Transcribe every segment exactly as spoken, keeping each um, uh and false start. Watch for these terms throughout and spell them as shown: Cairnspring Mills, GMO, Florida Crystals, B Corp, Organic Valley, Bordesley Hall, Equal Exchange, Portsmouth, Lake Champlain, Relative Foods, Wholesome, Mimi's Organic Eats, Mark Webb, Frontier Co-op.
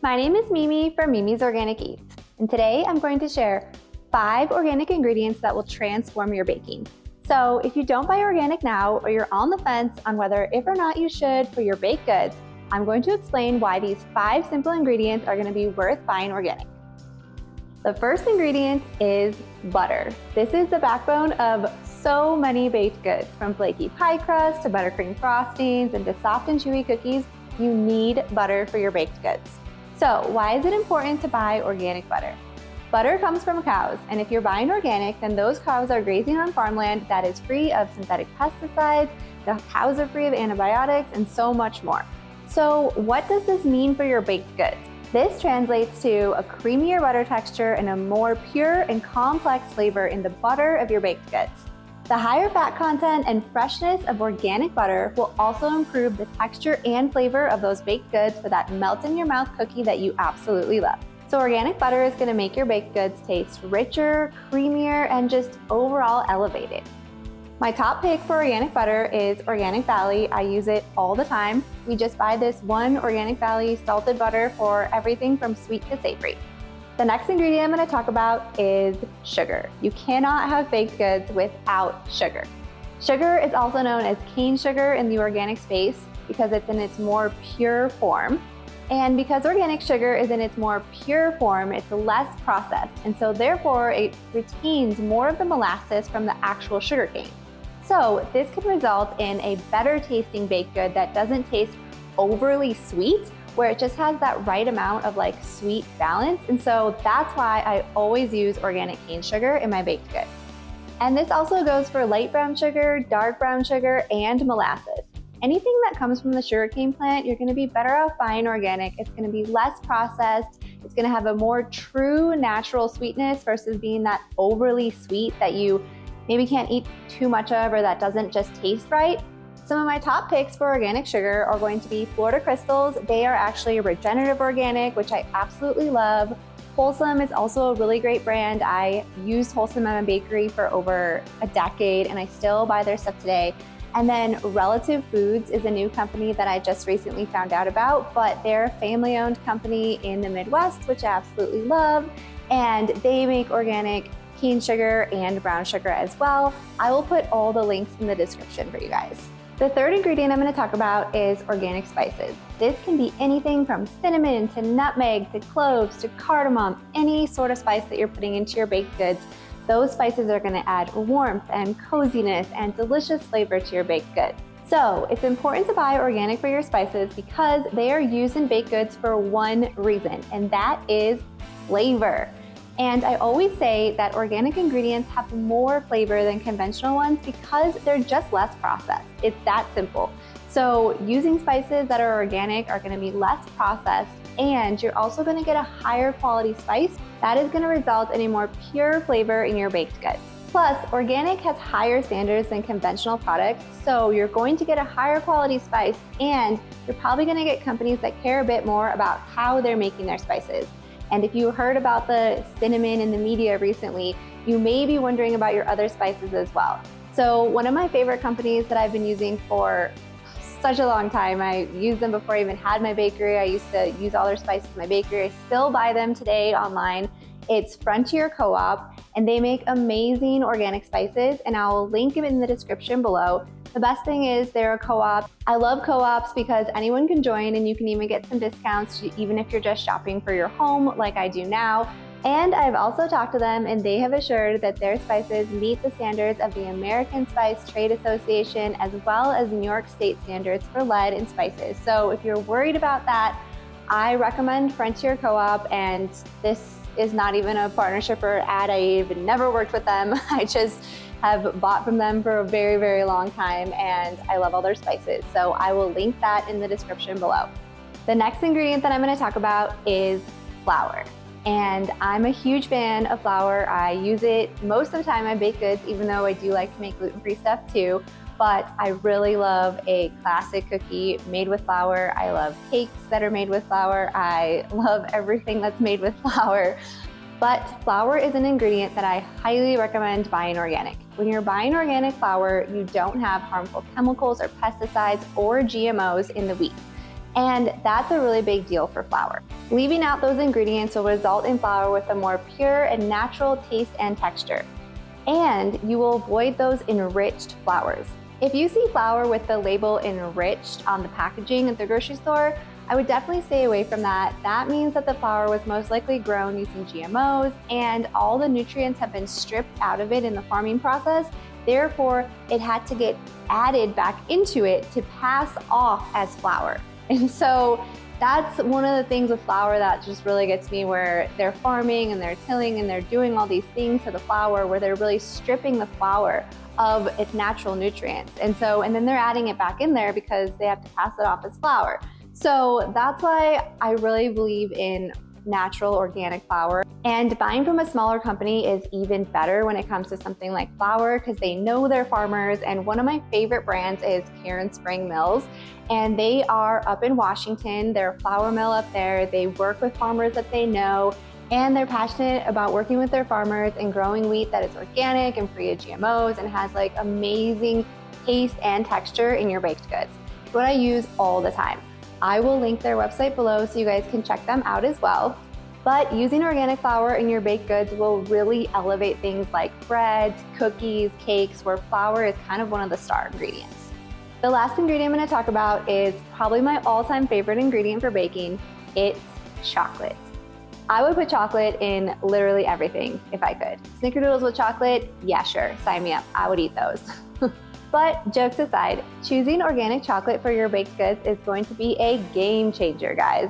My name is Mimi from Mimi's Organic Eats, and today I'm going to share five organic ingredients that will transform your baking. So if you don't buy organic now, or you're on the fence on whether if or not you should for your baked goods, I'm going to explain why these five simple ingredients are going to be worth buying organic. The first ingredient is butter. This is the backbone of so many baked goods, from flaky pie crust to buttercream frostings and to soft and chewy cookies. You need butter for your baked goods. So why is it important to buy organic butter? Butter comes from cows, and if you're buying organic, then those cows are grazing on farmland that is free of synthetic pesticides, the cows are free of antibiotics, and so much more. So what does this mean for your baked goods? This translates to a creamier butter texture and a more pure and complex flavor in the butter of your baked goods. The higher fat content and freshness of organic butter will also improve the texture and flavor of those baked goods for that melt-in-your-mouth cookie that you absolutely love. So organic butter is going to make your baked goods taste richer, creamier, and just overall elevated. My top pick for organic butter is Organic Valley. I use it all the time. We just buy this one Organic Valley salted butter for everything from sweet to savory. The next ingredient I'm going to talk about is sugar. You cannot have baked goods without sugar. Sugar is also known as cane sugar in the organic space because it's in its more pure form. And because organic sugar is in its more pure form, it's less processed. And so therefore it retains more of the molasses from the actual sugar cane. So this could result in a better tasting baked good that doesn't taste overly sweet, where it just has that right amount of like sweet balance. And so that's why I always use organic cane sugar in my baked goods. And this also goes for light brown sugar, dark brown sugar, and molasses. Anything that comes from the sugarcane plant, you're gonna be better off buying organic. It's gonna be less processed. It's gonna have a more true natural sweetness versus being that overly sweet that you maybe can't eat too much of, or that doesn't just taste right. Some of my top picks for organic sugar are going to be Florida Crystals. They are actually a regenerative organic, which I absolutely love. Wholesome is also a really great brand. I used Wholesome at my bakery for over a decade, and I still buy their stuff today. And then Relative Foods is a new company that I just recently found out about, but they're a family-owned company in the Midwest, which I absolutely love. And they make organic cane sugar and brown sugar as well. I will put all the links in the description for you guys. The third ingredient I'm going to talk about is organic spices. This can be anything from cinnamon to nutmeg to cloves to cardamom, any sort of spice that you're putting into your baked goods. Those spices are going to add warmth and coziness and delicious flavor to your baked goods. So it's important to buy organic for your spices because they are used in baked goods for one reason, and that is flavor. And I always say that organic ingredients have more flavor than conventional ones because they're just less processed. It's that simple. So using spices that are organic are gonna be less processed, and you're also gonna get a higher quality spice that is gonna result in a more pure flavor in your baked goods. Plus, organic has higher standards than conventional products, so you're going to get a higher quality spice, and you're probably gonna get companies that care a bit more about how they're making their spices. And if you heard about the cinnamon in the media recently, you may be wondering about your other spices as well. So one of my favorite companies that I've been using for such a long time, I used them before I even had my bakery. I used to use all their spices in my bakery. I still buy them today online. It's Frontier Co-op, and they make amazing organic spices, and I'll link them in the description below. The best thing is they're a co-op. I love co-ops because anyone can join, and you can even get some discounts even if you're just shopping for your home like I do now. And I've also talked to them, and they have assured that their spices meet the standards of the American Spice Trade Association as well as New York State standards for lead in spices. So if you're worried about that, I recommend Frontier Co-op, and this is not even a partnership or ad. I've never worked with them. I just have bought from them for a very, very long time, and I love all their spices. So I will link that in the description below. The next ingredient that I'm going to talk about is flour. And I'm a huge fan of flour. I use it most of the time in baked goods, even though I do like to make gluten-free stuff too. But I really love a classic cookie made with flour. I love cakes that are made with flour. I love everything that's made with flour. But flour is an ingredient that I highly recommend buying organic. When you're buying organic flour, you don't have harmful chemicals or pesticides or G M Os in the wheat. and that's a really big deal for flour. Leaving out those ingredients will result in flour with a more pure and natural taste and texture, and you will avoid those enriched flours. If you see flour with the label enriched on the packaging at the grocery store, I would definitely stay away from that. That means that the flour was most likely grown using G M Os and all the nutrients have been stripped out of it in the farming process. Therefore, it had to get added back into it to pass off as flour. And so that's one of the things with flour that just really gets me, where they're farming and they're tilling and they're doing all these things to the flour where they're really stripping the flour of its natural nutrients. And so, and then they're adding it back in there because they have to pass it off as flour. So that's why I really believe in natural organic flour, and buying from a smaller company is even better when it comes to something like flour because they know their farmers. And one of my favorite brands is Cairnspring Mills, and they are up in Washington. They're a flour mill up there. They work with farmers that they know, and they're passionate about working with their farmers and growing wheat that is organic and free of G M Os and has like amazing taste and texture in your baked goods. It's what I use all the time. I will link their website below so you guys can check them out as well. But using organic flour in your baked goods will really elevate things like breads, cookies, cakes, where flour is kind of one of the star ingredients. The last ingredient I'm going to talk about is probably my all-time favorite ingredient for baking. It's chocolate. I would put chocolate in literally everything if I could. Snickerdoodles with chocolate? Yeah, sure. Sign me up. I would eat those. But jokes aside, choosing organic chocolate for your baked goods is going to be a game changer, guys.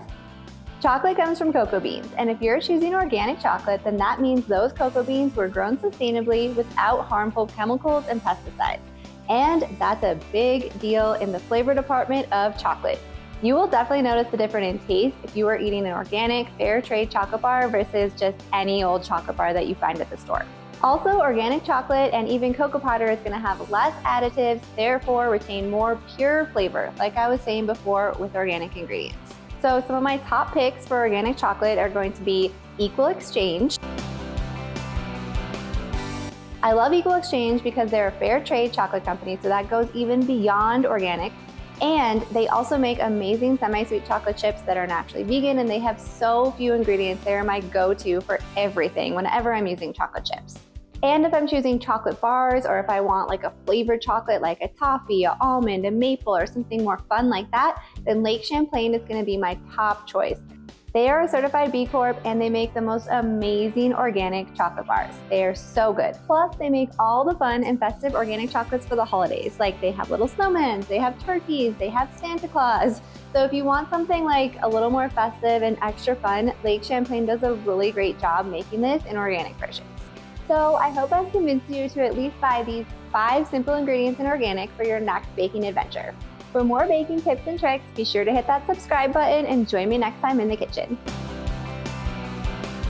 Chocolate comes from cocoa beans, and if you're choosing organic chocolate, then that means those cocoa beans were grown sustainably without harmful chemicals and pesticides. And that's a big deal in the flavor department of chocolate. You will definitely notice the difference in taste if you are eating an organic, fair trade chocolate bar versus just any old chocolate bar that you find at the store. Also, organic chocolate and even cocoa powder is going to have less additives, therefore retain more pure flavor, like I was saying before with organic ingredients. So some of my top picks for organic chocolate are going to be Equal Exchange. I love Equal Exchange because they're a fair trade chocolate company, so that goes even beyond organic. And they also make amazing semi-sweet chocolate chips that are naturally vegan, and they have so few ingredients. They are my go-to for everything whenever I'm using chocolate chips. And if I'm choosing chocolate bars, or if I want like a flavored chocolate like a toffee, an almond, a maple, or something more fun like that, then Lake Champlain is going to be my top choice. They are a certified B Corp, and they make the most amazing organic chocolate bars. They are so good. Plus, they make all the fun and festive organic chocolates for the holidays. Like, they have little snowmen, they have turkeys, they have Santa Claus. So if you want something like a little more festive and extra fun, Lake Champlain does a really great job making this in organic versions. So I hope I've convinced you to at least buy these five simple ingredients in organic for your next baking adventure. For more baking tips and tricks, be sure to hit that subscribe button and join me next time in the kitchen.